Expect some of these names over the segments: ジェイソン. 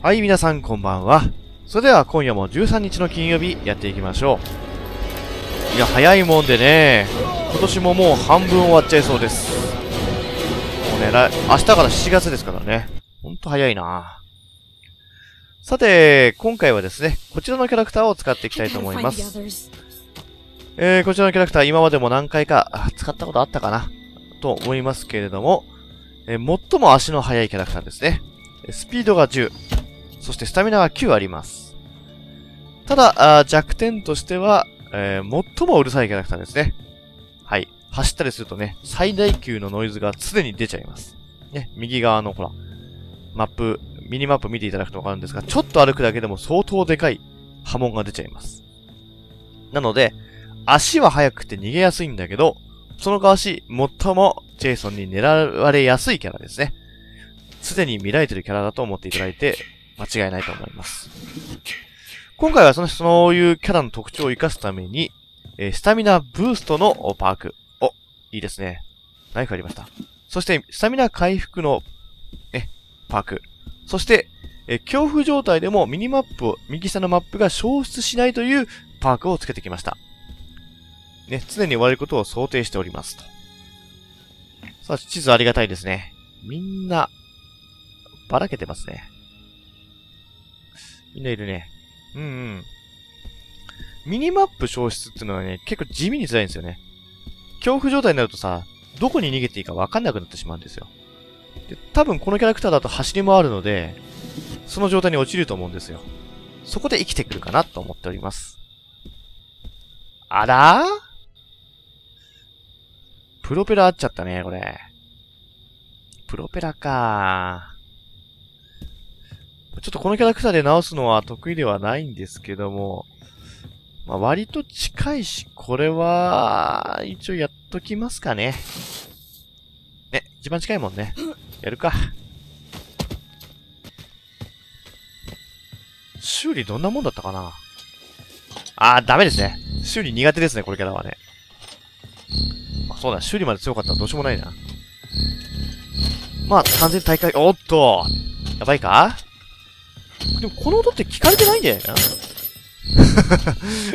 はい、皆さんこんばんは。それでは今夜も13日の金曜日やっていきましょう。いや、早いもんでね、今年ももう半分終わっちゃいそうです。もうね、明日から7月ですからね。ほんと早いな。さて、今回はですね、こちらのキャラクターを使っていきたいと思います。こちらのキャラクター今までも何回か使ったことあったかなと思いますけれども、最も足の速いキャラクターですね。スピードが10。そしてスタミナが9あります。ただ、弱点としては、最もうるさいキャラクターですね。はい。走ったりするとね、最大級のノイズが常に出ちゃいます。ね、右側のほら、マップ、ミニマップ見ていただくとわかるんですが、ちょっと歩くだけでも相当でかい波紋が出ちゃいます。なので、足は速くて逃げやすいんだけど、その代わり、最もジェイソンに狙われやすいキャラですね。常に見られてるキャラだと思っていただいて、間違いないと思います。今回はそういうキャラの特徴を活かすために、スタミナブーストのパーク。お、いいですね。ナイフありました。そして、スタミナ回復の、パーク。そして、恐怖状態でもミニマップを、右下のマップが消失しないというパークをつけてきました。ね、常に終わることを想定しておりますと。さあ、地図ありがたいですね。みんな、ばらけてますね。みんないるね。うんうん。ミニマップ消失っていうのはね、結構地味に辛いんですよね。恐怖状態になるとさ、どこに逃げていいかわかんなくなってしまうんですよ。で、多分このキャラクターだと走り回るので、その状態に落ちると思うんですよ。そこで生きてくるかなと思っております。あらー？プロペラあっちゃったね、これ。プロペラかー。ちょっとこのキャラクターで直すのは得意ではないんですけども、まあ、割と近いし、これは、一応やっときますかね。ね、一番近いもんね。やるか。修理どんなもんだったかな？あー、ダメですね。修理苦手ですね、これキャラはね。まあ、そうだ、修理まで強かったらどうしようもないな。まあ、完全に大会、おっと！やばいか？でもこの音って聞かれてないんじゃないかな。い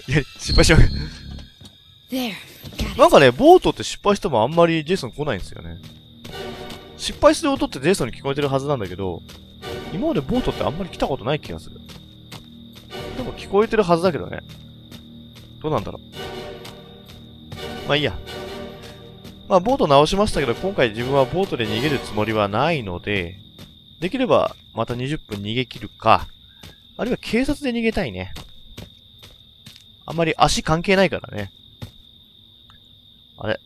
や、失敗しよう。なんかね、ボートって失敗してもあんまりジェイソン来ないんですよね。失敗する音ってジェイソンに聞こえてるはずなんだけど、今までボートってあんまり来たことない気がする。でも聞こえてるはずだけどね。どうなんだろう。まあいいや。まあボート直しましたけど、今回自分はボートで逃げるつもりはないので、できれば、また20分逃げ切るか、あるいは警察で逃げたいね。あんまり足関係ないからね。あれ、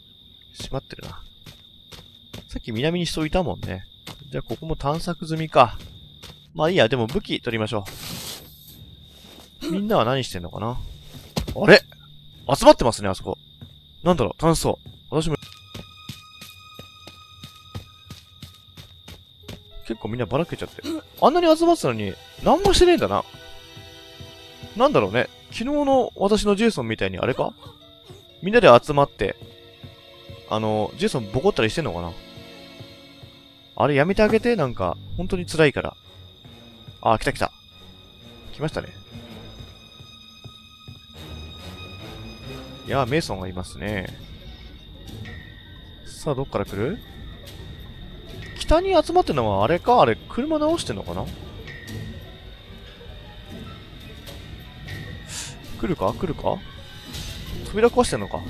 閉まってるな。さっき南に人いたもんね。じゃあここも探索済みか。まあいいや、でも武器取りましょう。みんなは何してんのかな？あれ？集まってますね、あそこ。なんだろう、楽しそう。私も結構みんなばらけちゃって。あんなに集まってたのに、何もしてねえんだな。なんだろうね。昨日の私のジェイソンみたいにあれか？みんなで集まって、ジェイソンボコったりしてんのかな？あれやめてあげて、なんか、本当に辛いから。あー、来た来た。来ましたね。いやー、メイソンがいますね。さあ、どっから来る？下に集まってるのはあれか？あれ、車直してんのかな？来るか？来るか？扉壊してんのか？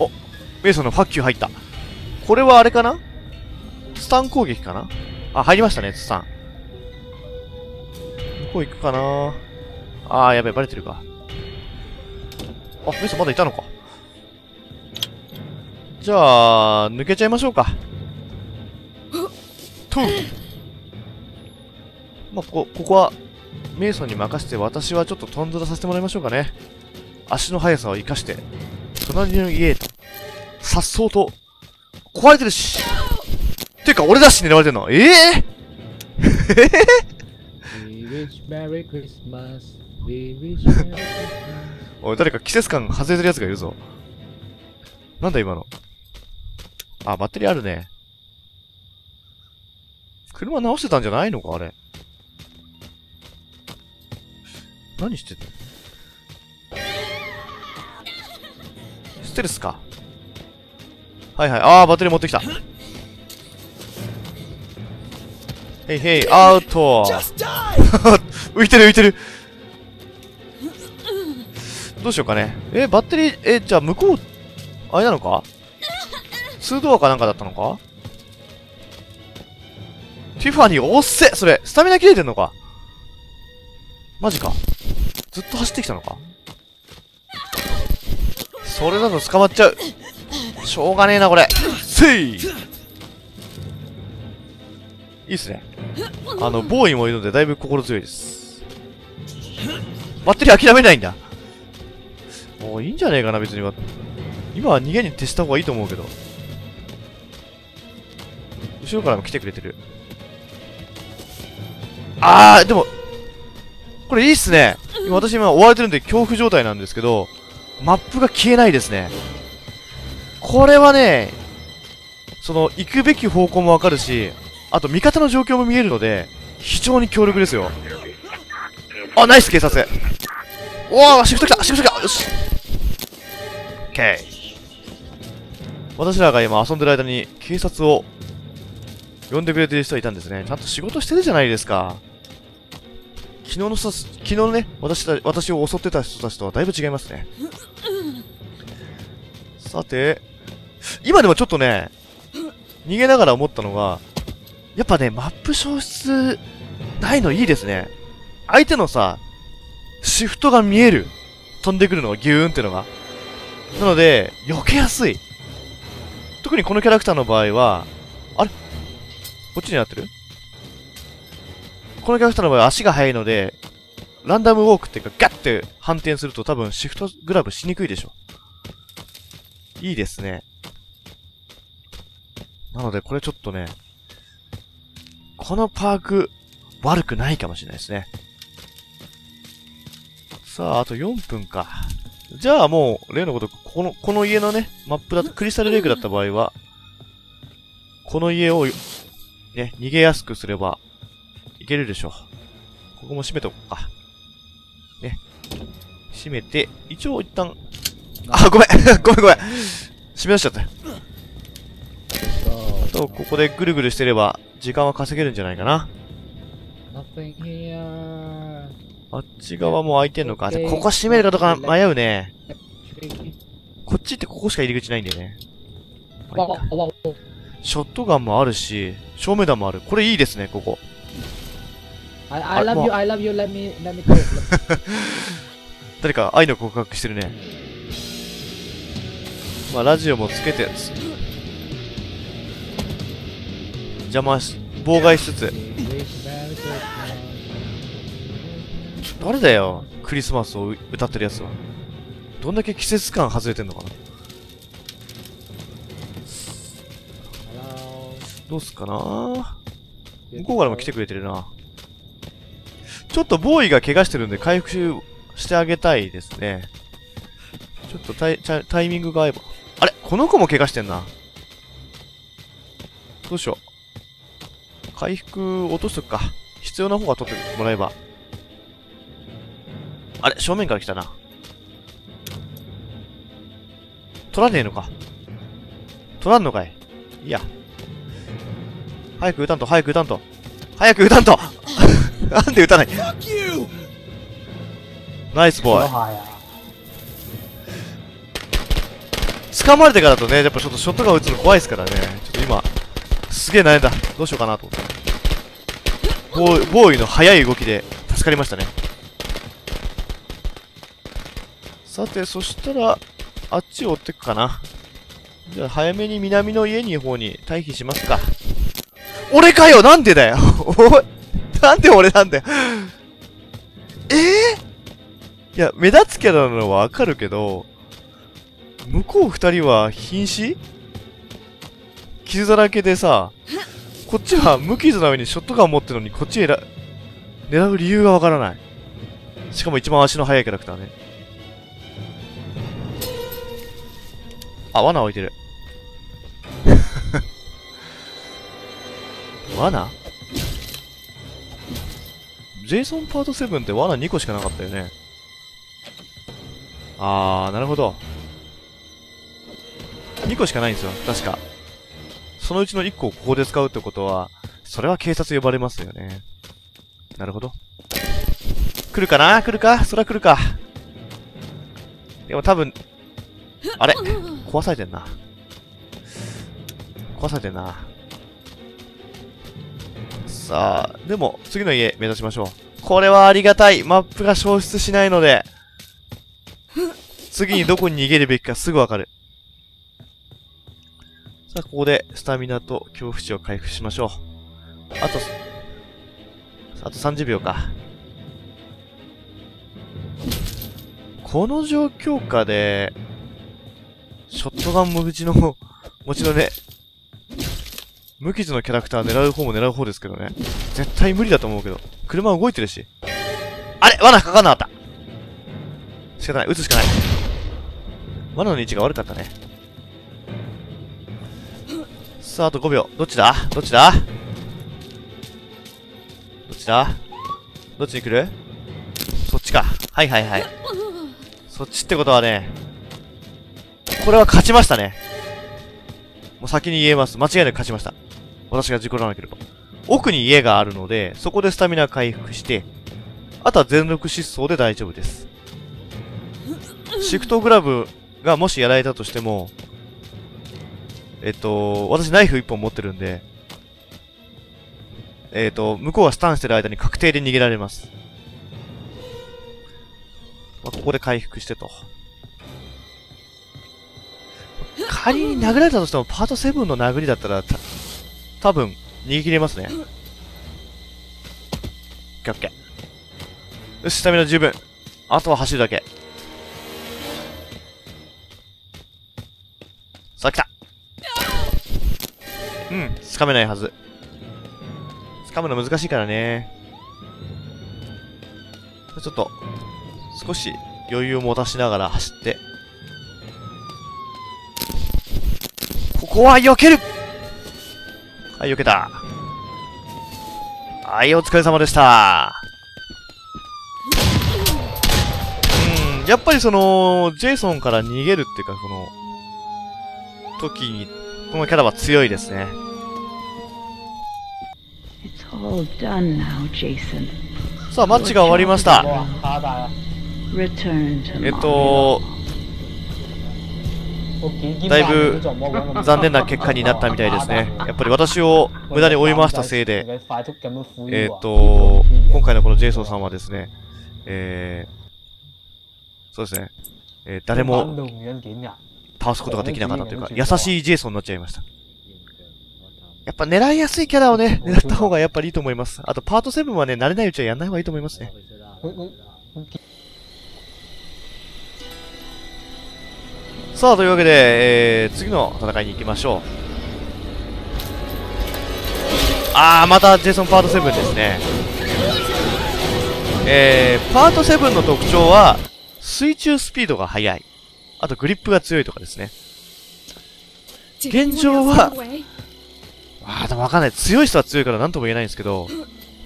お、メイソンのファッキュー入った。これはあれかな？スタン攻撃かな？あ、入りましたね、スタン。どこ行くかな？あー、やべえ、バレてるか。あ、メイソンまだいたのか。じゃあ、抜けちゃいましょうか。とまあ、ここは、メイソンに任せて、私はちょっとトンズラさせてもらいましょうかね。足の速さを生かして、隣の家へと、さっそうと、壊れてるし。てか、俺だし狙われてんの。おい、誰か季節感外れてる奴がいるぞ。なんだ今の。あ、バッテリーあるね。車直してたんじゃないのか、あれ。何してんの？ステルスか。はいはい。あー、バッテリー持ってきた。へいへい、アウト。浮いてる浮いてる。どうしようかね。バッテリー、じゃあ向こう、あれなのか？2ドアかなんかだったのか？ティファニー、おっせ！それ、スタミナ切れてんのか？マジか。ずっと走ってきたのか？それだと捕まっちゃう。しょうがねえな、これ。せい！いいっすね。ボーイもいるので、だいぶ心強いです。バッテリー諦めないんだ。もういいんじゃねえかな、別には。今は逃げに徹した方がいいと思うけど。後ろからも来てくれてる。あー、でも、これいいっすね。今私今追われてるんで恐怖状態なんですけど、マップが消えないですね。これはね、行くべき方向もわかるし、あと味方の状況も見えるので、非常に強力ですよ。あ、ナイス警察。おー、シフト来た、シフト来た。よし。オッケー。私らが今遊んでる間に警察を呼んでくれてる人がいたんですね。ちゃんと仕事してるじゃないですか。昨日のね、私を襲ってた人たちとはだいぶ違いますね。さて、今でもちょっとね、逃げながら思ったのが、やっぱね、マップ消失ないのいいですね。相手のさ、シフトが見える。飛んでくるのがギューンってのが。なので、避けやすい。特にこのキャラクターの場合は、あれ？こっちになってる？このキャラクターの場合は足が速いので、ランダムウォークっていうかガッて反転すると多分シフトグラブしにくいでしょ。いいですね。なのでこれちょっとね、このパーク悪くないかもしれないですね。さあ、あと4分か。じゃあもう、例のこと、この家のね、マップだと、クリスタルレイクだった場合は、この家を、ね、逃げやすくすれば、いけるでしょう。ここも閉めとこうか。ね。閉めて、一応一旦、あ、ごめんごめんごめん閉め出しちゃったよ。と、ここでぐるぐるしてれば、時間は稼げるんじゃないかな。あっち側も開いてんのか。で、ここ閉めるかどうか迷うね。こっちってここしか入り口ないんだよね。ショットガンもあるし、照明弾もある。これいいですね、ここ。I love you, I love you, let me go. 誰か愛の告白してるね。まあ、ラジオもつけて、邪魔し、妨害しつつ。誰だよ、クリスマスを歌ってるやつは。どんだけ季節感外れてんのかな。どうすっかな。向こうからも来てくれてるな。ちょっとボーイが怪我してるんで回復してあげたいですね。ちょっとタイミングが合えば。あれ、この子も怪我してんな。どうしよう。回復落としとくか。必要な方が取ってもらえば。あれ、正面から来たな。取らねえのか。取らんのかい。いや。早く撃たんと、早く撃たんと。早く撃たんとなんで撃たないナイスボーイ。掴まれてからだとね、やっぱちょっとショットガン撃つの怖いですからね。ちょっと今、すげえ悩んだ。どうしようかなと思った。ボーイの速い動きで助かりましたね。さて、そしたら、あっちを追ってくかな。じゃあ、早めに南の家に方に退避しますか。俺かよ、なんでだよおい、なんで俺なんだよいや、目立つキャラなのはわかるけど、向こう二人は瀕死？傷だらけでさ、こっちは無傷な上にショットガン持ってるのに、こっちへ狙う理由がわからない。しかも一番足の速いキャラクターね。あ、罠置いてる。罠ジェイソンパート7って罠2個しかなかったよね。あー、なるほど。2個しかないんですよ、確か。そのうちの1個をここで使うってことは、それは警察呼ばれますよね。なるほど。来るかな？来るか？そら来るか。でも多分、あれ？壊されてんな。壊されてんな。さあ、でも、次の家目指しましょう。これはありがたい。マップが消失しないので、次にどこに逃げるべきかすぐわかる。さあ、ここでスタミナと恐怖値を回復しましょう。あと30秒か。この状況下で、ショットガン持ちのね、無傷のキャラクター狙う方も狙う方ですけどね。絶対無理だと思うけど。車動いてるし。あれ、罠かかんなかった。仕方ない。撃つしかない。罠の位置が悪かったね。さあ、あと5秒。どっちだどっちに来る？そっちか。はいはいはい。そっちってことはね、これは勝ちましたね。もう先に言えます。間違いなく勝ちました。私が事故らなければ。奥に家があるので、そこでスタミナ回復して、あとは全力疾走で大丈夫です。シフトグラブがもしやられたとしても、私ナイフ1本持ってるんで、向こうがスタンしてる間に確定で逃げられます。まあ、ここで回復してと。仮に殴られたとしても、パート7の殴りだったら、多分、逃げ切れますね。オッケー。よし、スタミナ十分。あとは走るだけ。さあ、来た。うん、掴めないはず。掴むの難しいからね。ちょっと、少し余裕を持たしながら走って。ここは避ける！はい、避けた。はい、お疲れ様でした。やっぱりその、ジェイソンから逃げるっていうか、この、時に、このキャラは強いですね。さあ、マッチが終わりました。だいぶ残念な結果になったみたいですね。やっぱり私を無駄に追い回したせいで、今回のこのジェイソンさんはですね、そうですね、誰も倒すことができなかったというか、優しいジェイソンになっちゃいました。やっぱ狙いやすいキャラをね、狙った方がやっぱりいいと思います。あとパート7はね、慣れないうちはやんない方がいいと思いますね。さあ、というわけで、次の戦いに行きましょう。あー、またジェイソンパート7ですね。パート7の特徴は、水中スピードが速い。あとグリップが強いとかですね。現状は、でもわかんない。強い人は強いから何とも言えないんですけど、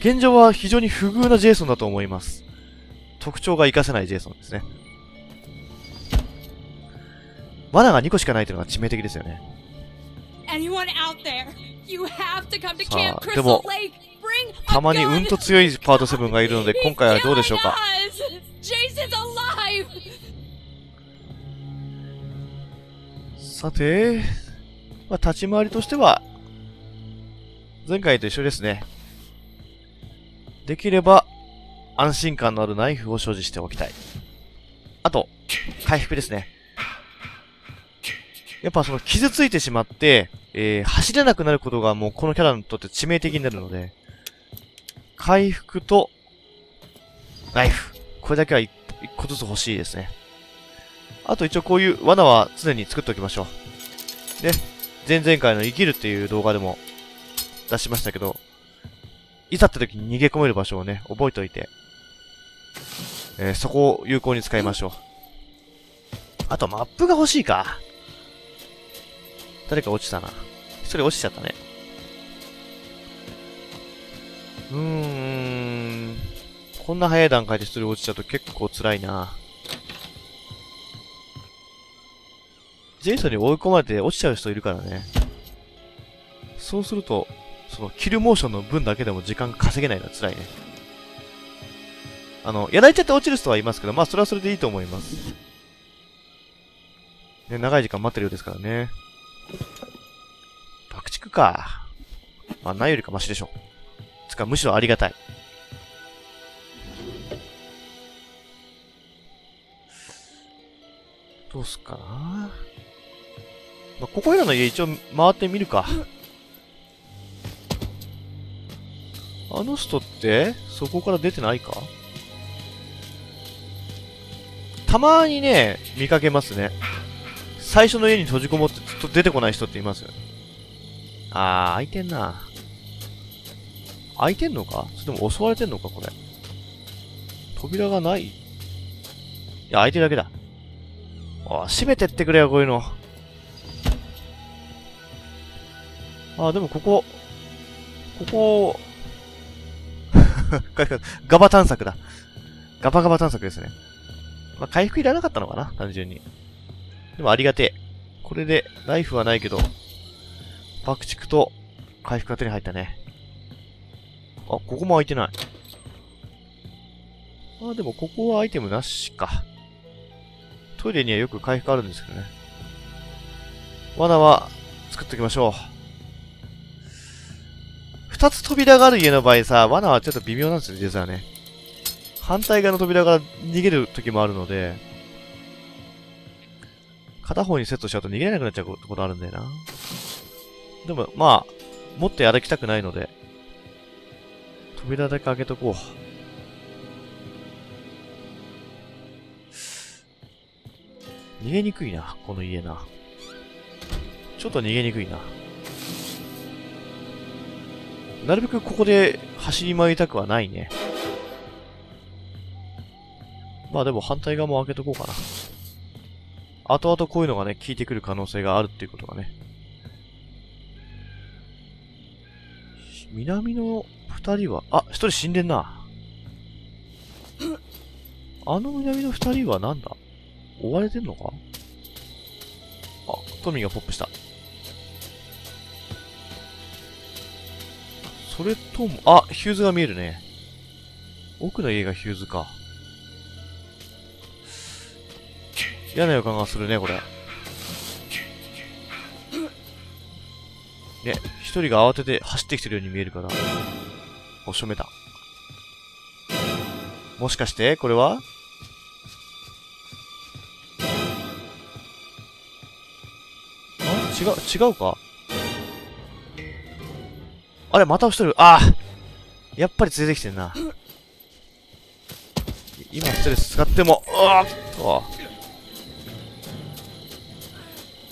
現状は非常に不遇なジェイソンだと思います。特徴が活かせないジェイソンですね。罠が2個しかないというのが致命的ですよね。さあ、でも、たまにうんと強いパート7がいるので、今回はどうでしょうか。さて、まあ、立ち回りとしては、前回と一緒ですね。できれば、安心感のあるナイフを所持しておきたい。あと、回復ですね。やっぱその傷ついてしまって、走れなくなることがもうこのキャラにとって致命的になるので、回復と、ナイフ。これだけは1個ずつ欲しいですね。あと一応こういう罠は常に作っておきましょう。で、前々回の生きるっていう動画でも、出しましたけど、いざって時に逃げ込める場所をね、覚えておいて、そこを有効に使いましょう。あと、マップが欲しいか。誰か落ちたな。一人落ちちゃったね。こんな早い段階で一人落ちちゃうと結構辛いな。ジェイソンに追い込まれて落ちちゃう人いるからね。そうすると、そのキルモーションの分だけでも時間稼げないのは辛いね。やられちゃって落ちる人はいますけど、まあそれはそれでいいと思います。ね、長い時間待ってるようですからね。爆竹か。まあないよりかマシでしょ。つか、むしろありがたい。どうすっかな。まあ、ここらの家一応回ってみるか。あの人って、そこから出てないか？たまにね、見かけますね。最初の家に閉じこもってずっと出てこない人っていますよね。あー、開いてんな。開いてんのか？それでも襲われてんのか、これ。扉がない？いや、開いてるだけだ。あー、閉めてってくれよ、こういうの。あー、でもここ、ガバ探索だ。ガバガバ探索ですね。まあ、回復いらなかったのかな、単純に。でもありがてえ。これで、ナイフはないけど、爆竹と回復が手に入ったね。あ、ここも開いてない。まあでもここはアイテムなしか。トイレにはよく回復あるんですけどね。罠は作っておきましょう。二つ扉がある家の場合さ、罠はちょっと微妙なんですよ、実はね。反対側の扉から逃げる時もあるので、片方にセットしちゃうと逃げれなくなっちゃうことあるんだよな。でも、まあ、持って歩きたくないので、扉だけ開けとこう。逃げにくいな、この家な。ちょっと逃げにくいな。なるべくここで走り回りたくはないね。まあでも反対側も開けとこうかな。後々こういうのがね、効いてくる可能性があるっていうことがね。南の二人は、あ、一人死んでんな。あの南の二人はなんだ？追われてんのか？あ、トミーがポップした。それとも、あ、ヒューズが見えるね。奥の家がヒューズか。嫌な予感がするね、これ。ね、一人が慌てて走ってきてるように見えるから。お、しょめた。もしかして、これは？あ、違うか？あれ、また押しとる。ああ、やっぱり連れてきてんな。今ストレス使っても、おっと。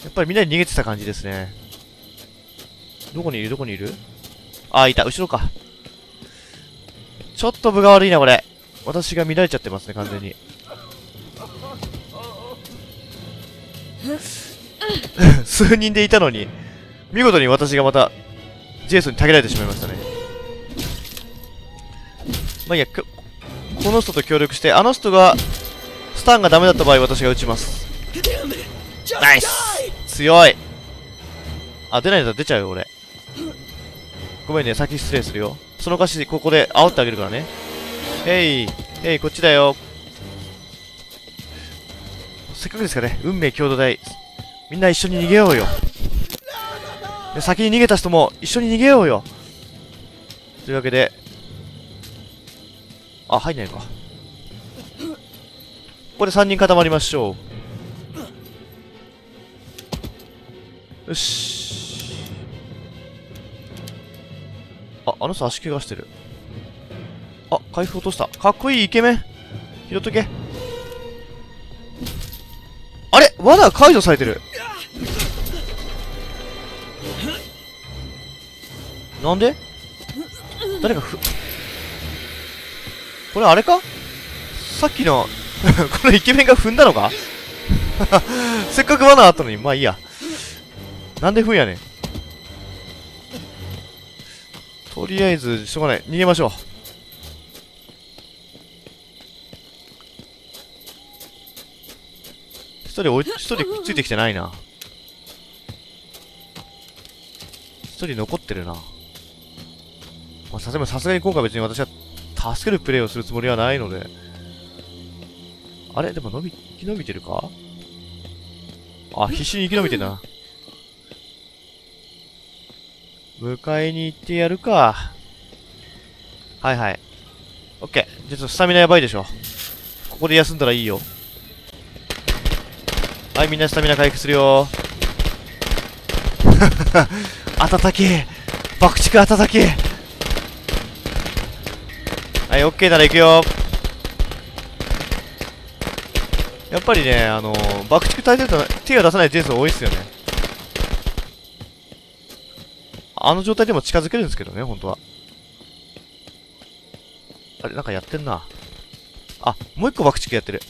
やっぱりみんなに逃げてた感じですね。どこにいるああ、いた。後ろか。ちょっと分が悪いな、これ。私が乱れちゃってますね、完全に。数人でいたのに、見事に私がまた、ジェイソンにたけられてしまいましたね。まあ、いや、この人と協力して、あの人が、スタンがダメだった場合、私が撃ちます。ナイス！強い！あ、出ないんだ、出ちゃうよ、俺。ごめんね、先失礼するよ。その貸し、ここで煽ってあげるからね。へい、こっちだよ。せっかくですからね、運命共同体。みんな一緒に逃げようよ。先に逃げた人も一緒に逃げようよ。というわけで、あ、入んないのか。これ3人固まりましょう。よし。あ、あの人足怪我してる。あ、回復落とした。かっこいいイケメン。拾っとけ。あれ、罠解除されてる。なんで誰かこれあれかさっきの、これイケメンが踏んだのかせっかく罠あったのに、まあいいや。なんで踏んやねん。とりあえず、しょうがない。逃げましょう。一人くっついてきてないな。一人残ってるな。まあ、さすがに今回別に私は助けるプレイをするつもりはないので。あれでも生き延びてるか？あ、必死に生き延びてんな。迎えに行ってやるか。はいはい。オッケー。じゃあちょっとスタミナやばいでしょ。ここで休んだらいいよ。はい、みんなスタミナ回復するよ。あたたき爆竹あたたき。はい、オッケーなら行くよ。やっぱりね、爆竹耐えてると手が出さないケース多いっすよね。あの状態でも近づけるんですけどね、本当は。あれ、なんかやってんな。あ、もう一個爆竹やってる。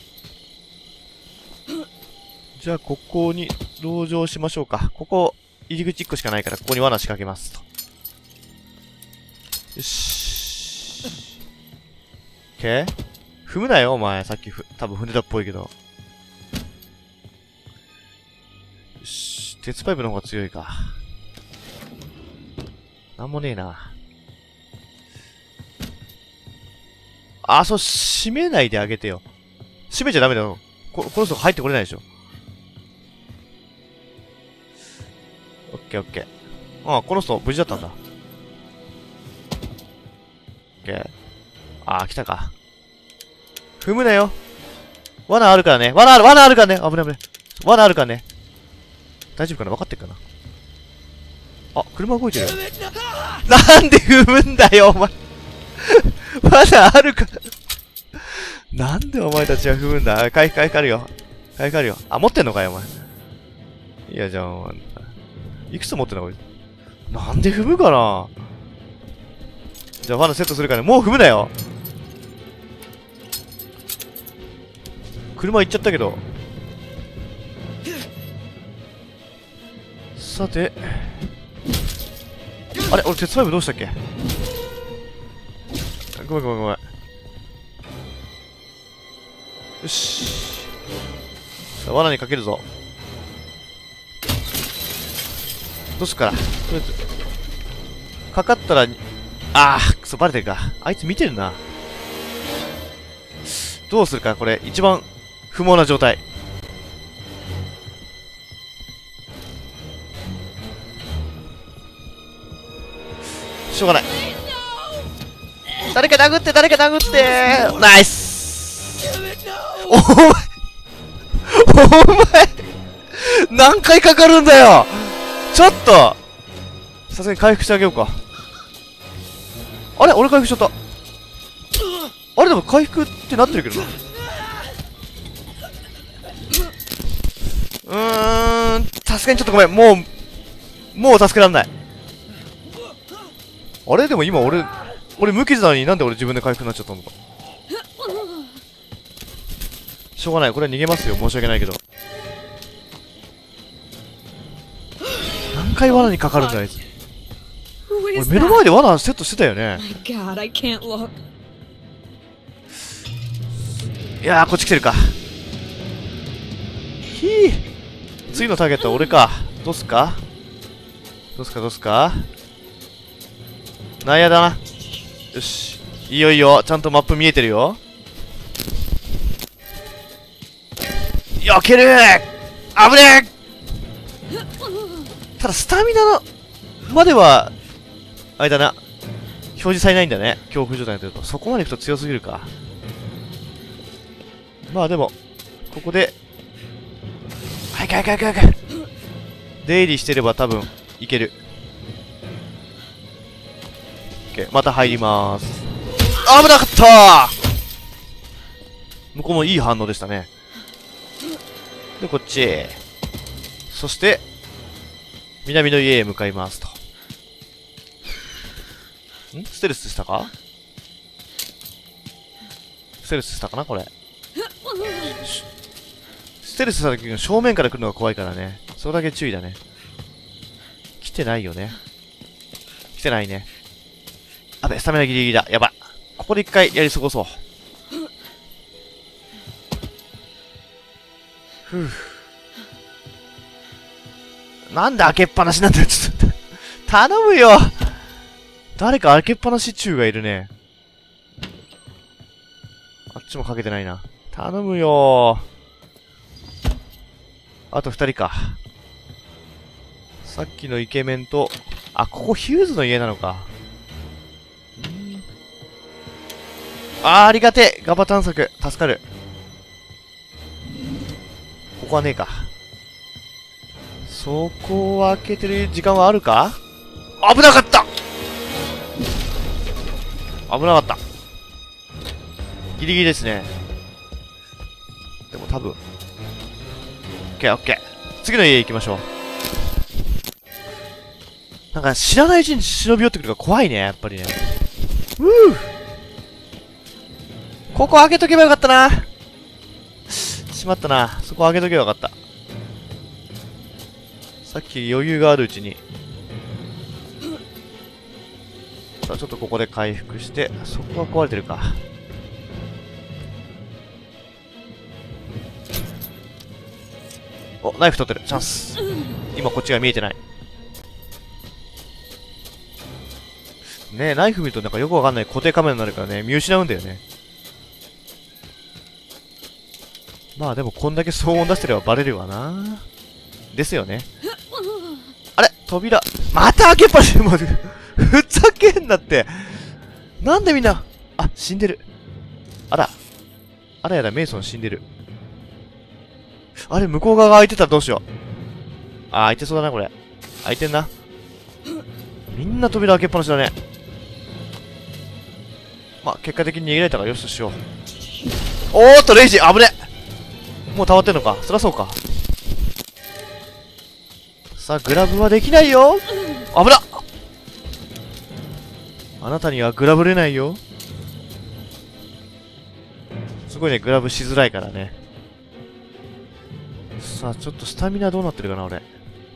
じゃあ、ここに籠城しましょうか。ここ、入り口1個しかないから、ここに罠仕掛けますと。よし。OK？ 踏むなよ、お前。さっき多分踏んでたっぽいけど。鉄パイプの方が強いか。なんもねえな。あ、そう、閉めないであげてよ。閉めちゃダメだよ。この人入ってこれないでしょ。オッケーオッケー。ああ、この人無事だったんだ。オッケー。ああ、来たか。踏むなよ。罠あるからね。罠あるからね。危ない危ない。罠あるからね。大丈夫かな？分かってるかな？あ、車動いてるよ。なんで踏むんだよ、お前。罠あるから。なんでお前たちは踏むんだ。回復あるよ。回復あるよ。あ、持ってんのかよ、お前。いや、じゃあ、お前。いくつ持ってんのこれ。なんで踏むかな。じゃあ、罠セットするからね。もう踏むなよ。車行っちゃったけど。さて。あれ俺鉄パイプどうしたっけ。ごめん。よし。さあ、罠にかけるぞ。どうすっから。とりあえず。かかったら、ああ、くそ、バレてるか。あいつ見てるな。どうするか、これ。一番不毛な状態。しょうがない。誰か殴って。ナイス。お前何回かかるんだよ。ちょっとさすがに回復してあげようか。あれ俺回復しちゃった。あれでも回復ってなってるけどな。さすがにちょっとごめん。もう助けらんない。あれでも今俺無傷なのになんで俺自分で回復になっちゃったのか。しょうがない。これは逃げますよ。申し訳ないけど。何回罠にかかるんだあいつ。俺目の前で罠セットしてたよね。いやー、こっち来てるか。ひー、次のターゲットは俺か。どうすか。なんやだな。よし。いいよ。ちゃんとマップ見えてるよ。よけるー。危ねえ。ただ、スタミナのまでは、あれだな。表示されないんだね。恐怖状態になってると。そこまで行くと強すぎるか。まあでも、ここで、はい。出入りしてれば多分、いける。また入りまーす。危なかったー。向こうもいい反応でしたね。で、こっちへ。そして、南の家へ向かいますと。ステルスしたかなこれ。ステルスした時の正面から来るのが怖いからね。それだけ注意だね。来てないよね。来てないね。あべ、スタミナギリギリだ。やばい。ここで一回やり過ごそう。ふぅ。なんで開けっぱなしなんだよ、ちょっと。頼むよ。誰か開けっぱなし中がいるね。あっちもかけてないな。頼むよ。あと2人か。さっきのイケメンと、あ、ここヒューズの家なのか。ありがてえ。ガバ探索。助かる。ここはねえか。そこを開けてる時間はあるか？危なかった！危なかった。ギリギリですね。でも多分。オッケー。次の家行きましょう。なんか知らないうちに忍び寄ってくるから怖いね、やっぱりね。ここ開けとけばよかったな。しまったな。そこ開けとけばよかった。さっき余裕があるうちに。さあ、ちょっとここで回復して、そこが壊れてるか。お、ナイフ取ってる。チャンス。今こっちが見えてない。ねえ、ナイフ見るとなんかよくわかんない固定カメラになるからね、見失うんだよね。まあでもこんだけ騒音出してればバレるわな。ですよね。あれ扉。また開けっぱなし。ふざけんなって。なんでみんな。あ、死んでる。あらやだ、メイソン死んでる。あれ、向こう側が開いてたらどうしよう。あ、開いてそうだな、これ。開いてんな。みんな扉開けっぱなしだね。まあ、結果的に逃げられたからよしとしよう。おーっと、レイジ、危ね。もう溜まってんのか。そりゃそうか。さあ、グラブはできないよ。危なっ。あなたにはグラブれないよ。すごいね、グラブしづらいからね。さあ、ちょっとスタミナどうなってるかな、俺。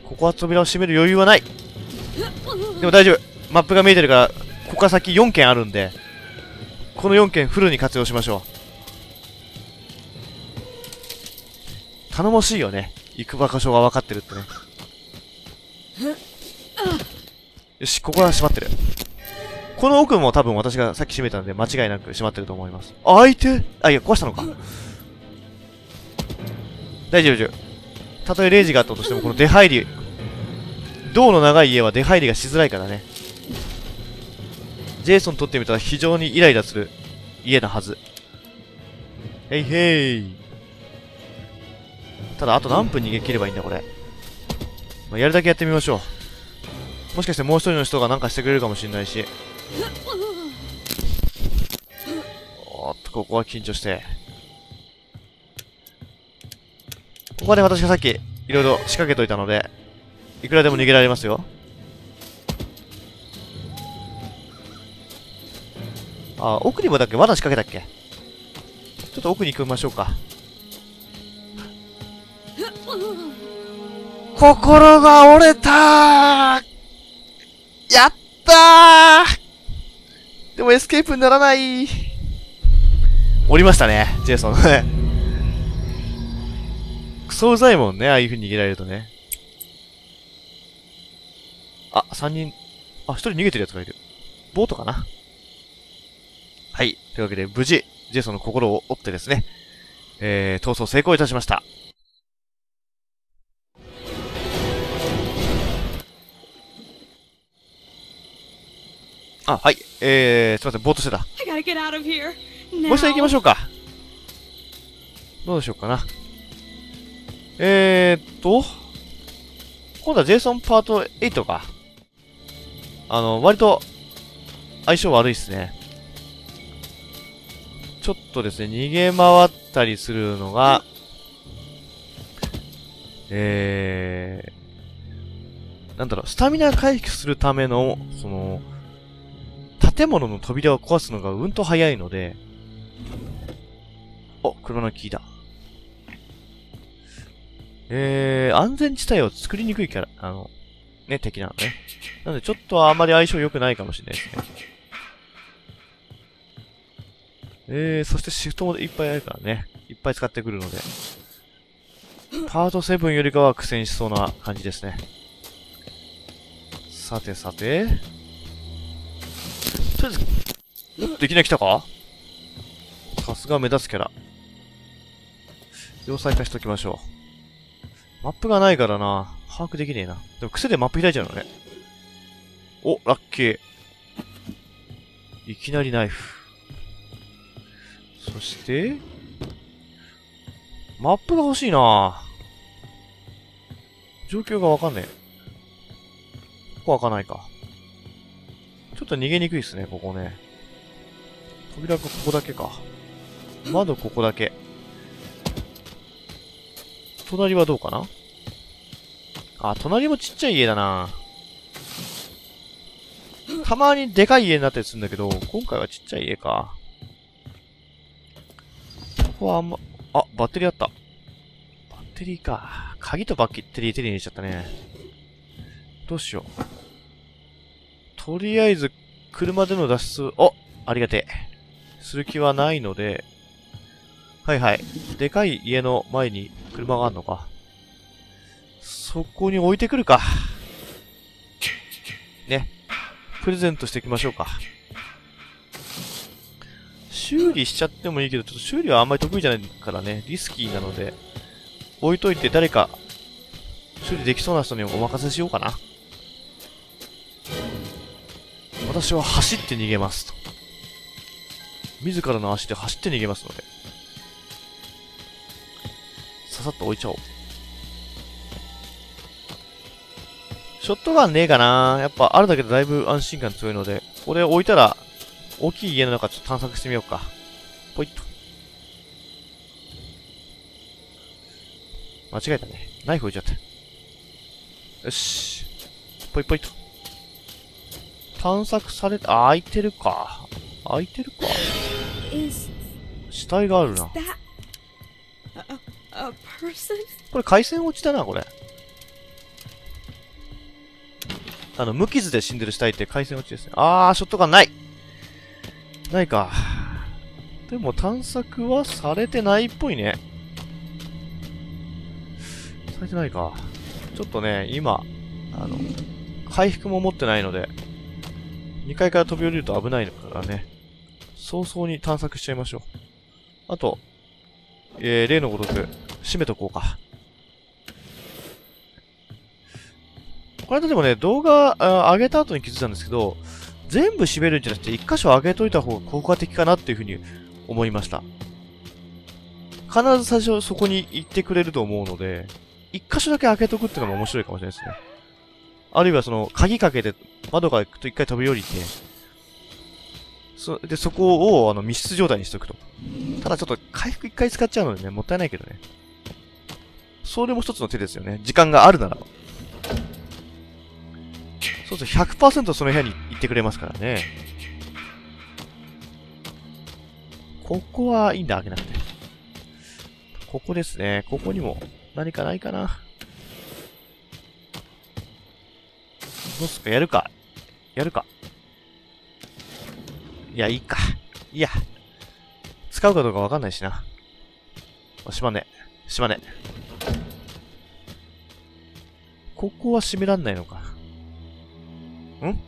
ここは扉を閉める余裕はない。でも大丈夫。マップが見えてるから、ここから先4件あるんで、この4件フルに活用しましょう。頼もしいよね。行く場所が分かってるってね。よし、ここは閉まってる。この奥も多分私がさっき閉めたんで間違いなく閉まってると思います。開いて、いや、壊したのか。大丈夫。たとえレイジがあったとしても、この出入り、銅の長い家は出入りがしづらいからね。ジェイソン撮ってみたら非常にイライラする家なはず。へいへい。ただ、あと何分逃げ切ればいいんだ、これ。まあ、やるだけやってみましょう。もしかしてもう一人の人がなんかしてくれるかもしれないし。おっと、ここは緊張して。ここはね、私がさっきいろいろ仕掛けといたので、いくらでも逃げられますよ。あ、奥にもだっけ罠仕掛けたっけ。ちょっと奥に行きましょうか。心が折れたー。やったー。でもエスケープにならない。折りましたね、ジェイソン。クソうざいもんね、ああいう風に逃げられるとね。あ、3人、あ、1人逃げてるやつがいる。ボートかな。はい。というわけで、無事、ジェイソンの心を折ってですね、逃走成功いたしました。あ、はい。すいません、ボートしてた。もう一度行きましょうか。どうでしょうかな。今度はジェイソンパート8か。割と、相性悪いっすね。ちょっとですね、逃げ回ったりするのが、なんだろう、スタミナ回復するための、その、建物の扉を壊すのがうんと早いので、お、車のキーだ。安全地帯を作りにくいキャラ、ね、敵なのね。なのでちょっとあまり相性良くないかもしれないですね。そしてシフトもいっぱいあるからね。いっぱい使ってくるので。パート7よりかは苦戦しそうな感じですね。さてさて。とりあえず、できない来たか？さすが目立つキャラ。要塞化しときましょう。マップがないからな。把握できねえな。でも癖でマップ開いちゃうのね。お、ラッキー。いきなりナイフ。そして、マップが欲しいな。状況がわかんねえ。ここ開かないか。ちょっと逃げにくいですね、ここね。扉ここだけか。窓ここだけ。隣はどうかな？あ、隣もちっちゃい家だな。たまにでかい家になったりするんだけど、今回はちっちゃい家か。ここはあんま、あ、バッテリーあった。バッテリーか。鍵とバッテリー手に入れちゃったね。どうしよう。とりあえず、車での脱出を、ありがてえ。する気はないので、はいはい。でかい家の前に車があるのか。そこに置いてくるか。ね。プレゼントしていきましょうか。修理しちゃってもいいけど、ちょっと修理はあんまり得意じゃないからね。リスキーなので、置いといて誰か、修理できそうな人にお任せしようかな。私は走って逃げますと。自らの足で走って逃げますので。ささっと置いちゃおう。ショットガンねえかな。やっぱあるだけでだいぶ安心感強いので、これ置いたら、大きい家の中ちょっと探索してみようか。ポイッと。間違えたね。ナイフ置いちゃった。よし。ポイポイと。探索された、あ、開いてるか。開いてるか。死体があるな。これ、回線落ちたな、これ。無傷で死んでる死体って回線落ちですね。あー、ショットガンない。ないか。でも探索はされてないっぽいね。されてないか。ちょっとね、今、回復も持ってないので、2階から飛び降りると危ないからね。早々に探索しちゃいましょう。あと、例のごとく、閉めとこうか。これでもね、動画上げた後に気づいたんですけど、全部閉めるんじゃなくて、1箇所上げといた方が効果的かなっていうふうに思いました。必ず最初そこに行ってくれると思うので、1箇所だけ開けとくっていうのも面白いかもしれないですね。あるいはその、鍵かけて、窓から行くと一回飛び降りて、そこを密室状態にしておくと。ただちょっと回復一回使っちゃうのでね、もったいないけどね。それも一つの手ですよね。時間があるなら。そうすると 100% その部屋に行ってくれますからね。ここはいいんだ、開けなくて。ここですね。ここにも何かないかな。どうすかやるかやるかいや、いいか。いや。使うかどうかわかんないしな。しまね。しまね。ここは閉めらんないのか。ん？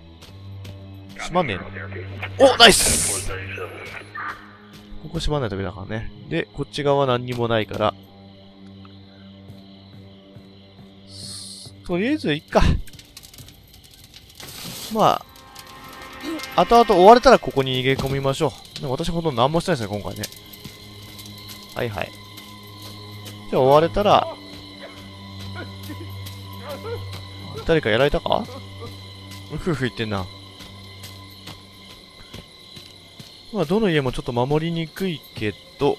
閉まんねえの。お、ナイス！ここ閉まんないとダメだからね。で、こっち側何にもないから。とりあえず、いっか。まあ、後々追われたらここに逃げ込みましょう。でも私ほとんど何もしてないですね、今回ね。はいはい。じゃあ追われたら、誰かやられたか？うふうふ言ってんな。まあ、どの家もちょっと守りにくいけど、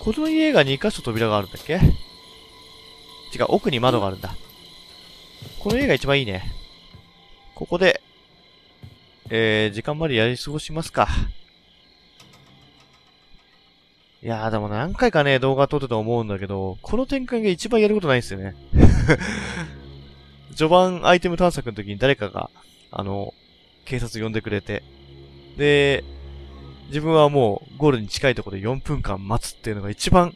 この家が2箇所扉があるんだっけ？違う、奥に窓があるんだ。この家が一番いいね。ここで、時間までやり過ごしますか。いやーでも何回かね、動画撮ってた思うんだけど、この展開が一番やることないんですよね。序盤アイテム探索の時に誰かが、警察呼んでくれて、で、自分はもうゴールに近いところで4分間待つっていうのが一番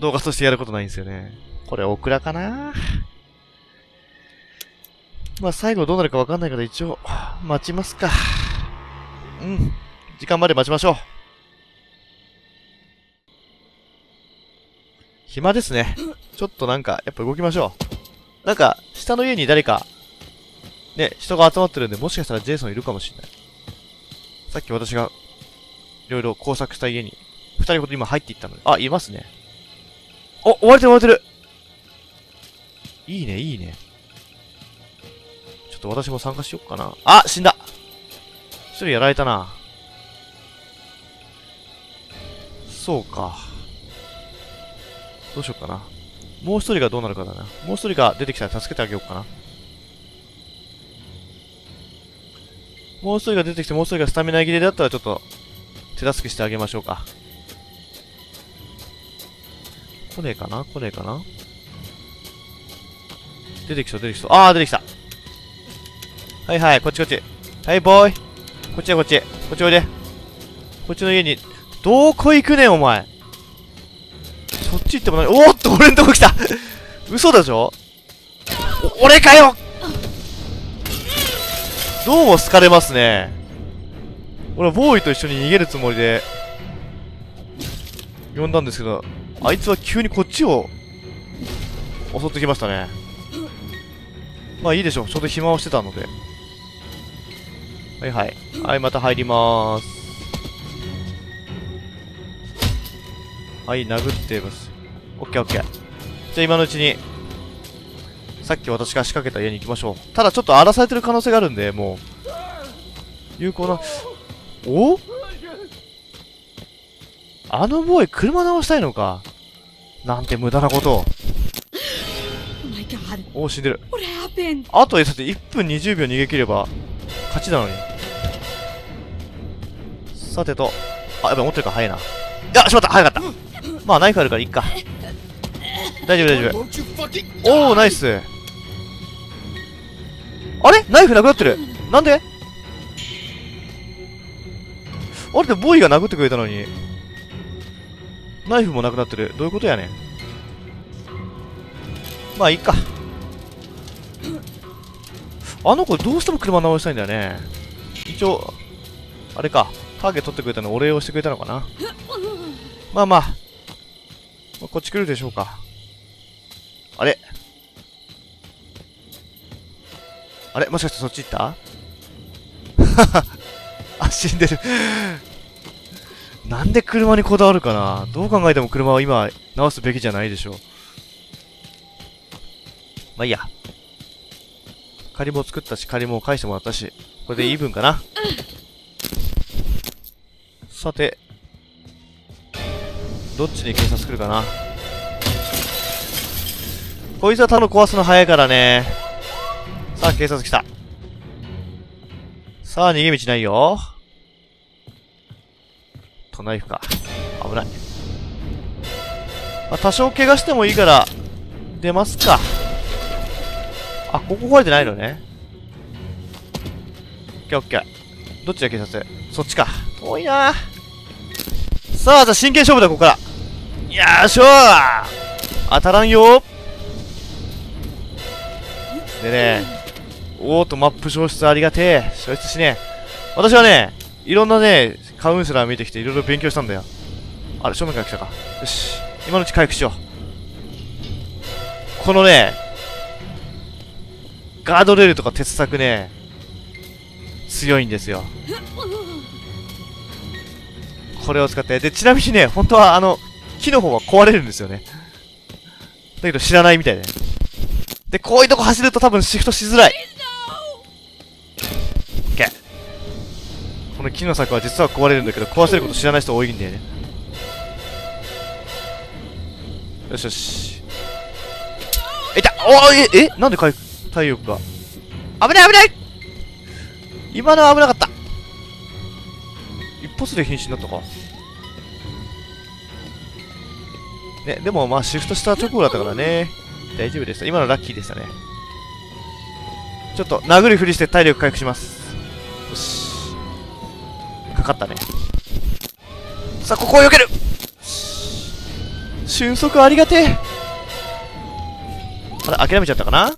動画としてやることないんですよね。これオクラかな？まあ最後どうなるかわかんないから一応待ちますか。うん。時間まで待ちましょう。暇ですね。ちょっとなんか、やっぱ動きましょう。なんか、下の家に誰か、ね、人が集まってるんで、もしかしたらジェイソンいるかもしれない。さっき私が、いろいろ工作した家に、二人ほど今入っていったので、あ、いますね。お、追われてる追われてる！いいね、いいね。ちょっと私も参加しよっかな。あ、死んだ！一人やられたな。そうか。どうしようかな。もう一人がどうなるかだな。もう一人が出てきたら助けてあげようかな。もう一人が出てきて、もう一人がスタミナ切れだったらちょっと手助けしてあげましょうか。来ねえかな？来ねえかな？出てきそう出てきそう。あー出てきた。はいはい、こっちこっち。はい、ボーイ。こっちだこっち。こっちおいで。こっちの家に、どこ行くねんお前。そっち行ってもない。おーっと、俺んとこ来た嘘でしょ？俺かよどうも好かれますね。俺はボーイと一緒に逃げるつもりで、呼んだんですけど、あいつは急にこっちを、襲ってきましたね。まあいいでしょう。ちょうど暇をしてたので。はいはい。はい、また入りまーす。はい、殴っています。オッケーオッケー。じゃあ今のうちに、さっき私が仕掛けた家に行きましょう。ただちょっと荒らされてる可能性があるんで、もう、有効な、お？あのボーイ、車直したいのか。なんて無駄なことを。おお、死んでる。あと、だって1分20秒逃げ切れば、勝ちなのに。さてと、あ、やっぱ持ってるから早いな。いや、しまった早かったまあ、ナイフあるからいっか。大丈夫、大丈夫。おお、ナイス。あれナイフなくなってる。なんであれってボーイが殴ってくれたのに、ナイフもなくなってる。どういうことやねん。まあ、いっか。あの子どうしても車直したいんだよね。一応、あれか。ターゲット取ってくれたのお礼をしてくれたのかな。まあまあ。まあ、こっち来るでしょうか。あれあれもしかしてそっち行ったあ、死んでる。なんで車にこだわるかな。どう考えても車は今直すべきじゃないでしょう。まあいいや。借りも作ったし、借りも返してもらったし、これでイーブンかな。さて、どっちに警察来るかな。こいつは多分壊すの早いからね。さあ、警察来た。さあ、逃げ道ないよ。と、ナイフか。危ない。まあ、多少怪我してもいいから、出ますか。あ、ここ壊れてないのね。オッケーオッケー。どっちだ警察？そっちか。遠いなー。さあ、じゃあ真剣勝負だ、ここから。よーしょー！当たらんよー。でね、おーとマップ消失ありがてえ。消失しねえ。私はね、いろんなね、カウンセラー見てきていろいろ勉強したんだよ。あれ、正面から来たか。よし。今のうち回復しよう。このね、ガードレールとか鉄柵ね、強いんですよ。これを使って。で、ちなみにね、本当は木の方は壊れるんですよね。だけど知らないみたいで。で、こういうとこ走ると多分シフトしづらい。OK。この木の柵は実は壊れるんだけど、壊せること知らない人多いんだよね。よしよし。いた！おー！え？なんで回復？体力が危ない危ない。今のは危なかった。一発で瀕死になったかね。でもまあシフトした直後だったからね、大丈夫でした。今のラッキーでしたね。ちょっと殴りふりして体力回復します。よし、かかったね。さあ、ここを避ける。瞬足ありがてえ。あれ、諦めちゃったかな。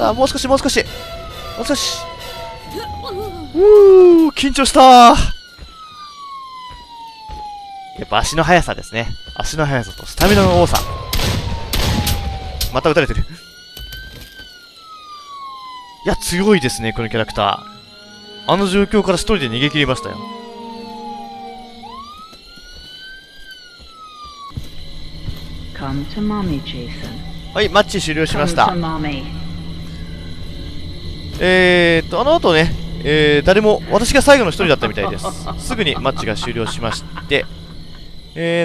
あ、もう少し、もう少し、もう少し。うー、緊張したー。やっぱ足の速さですね。足の速さとスタミナの多さ。また撃たれてる。いや、強いですね、このキャラクター。あの状況から一人で逃げ切りましたよ。はい、マッチ終了しました。あの後ね、誰も、私が最後の一人だったみたいです。すぐにマッチが終了しまして、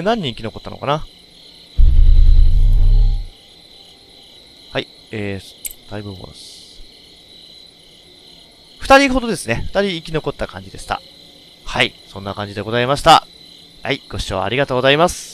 何人生き残ったのかな。はい、タイムボーナス。二人ほどですね。二人生き残った感じでした。はい。そんな感じでございました。はい。ご視聴ありがとうございます。